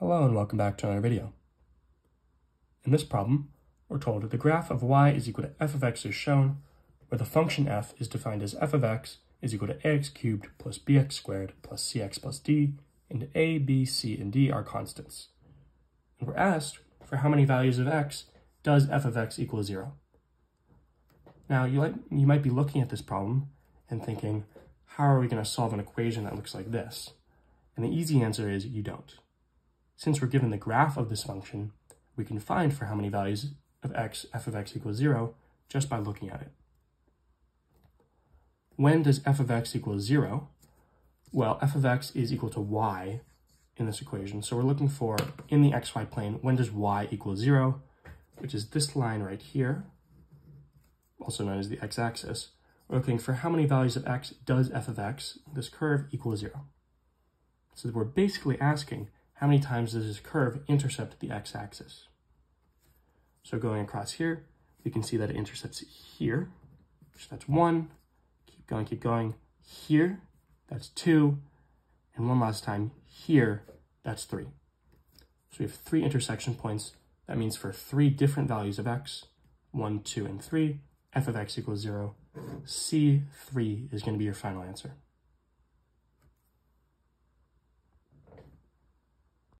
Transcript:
Hello and welcome back to another video. In this problem, we're told that the graph of y is equal to f of x is shown, where the function f is defined as f of x is equal to ax cubed plus bx squared plus cx plus d, and a, b, c, and d are constants. And we're asked for how many values of x does f of x equal 0. Now, you might be looking at this problem and thinking, how are we going to solve an equation that looks like this? And the easy answer is you don't. Since we're given the graph of this function, we can find for how many values of x f of x equals 0 just by looking at it. When does f of x equal 0? Well, f of x is equal to y in this equation. So we're looking for, in the xy plane, when does y equal 0, which is this line right here, also known as the x-axis. We're looking for how many values of x does f of x, this curve, equal 0. So we're basically asking, how many times does this curve intercept the x-axis? So going across here, we can see that it intercepts here, so that's 1, keep going, here, that's 2, and one last time, here, that's 3. So we have 3 intersection points. That means for 3 different values of x, 1, 2, and 3, f of x equals 0, C3 is going to be your final answer.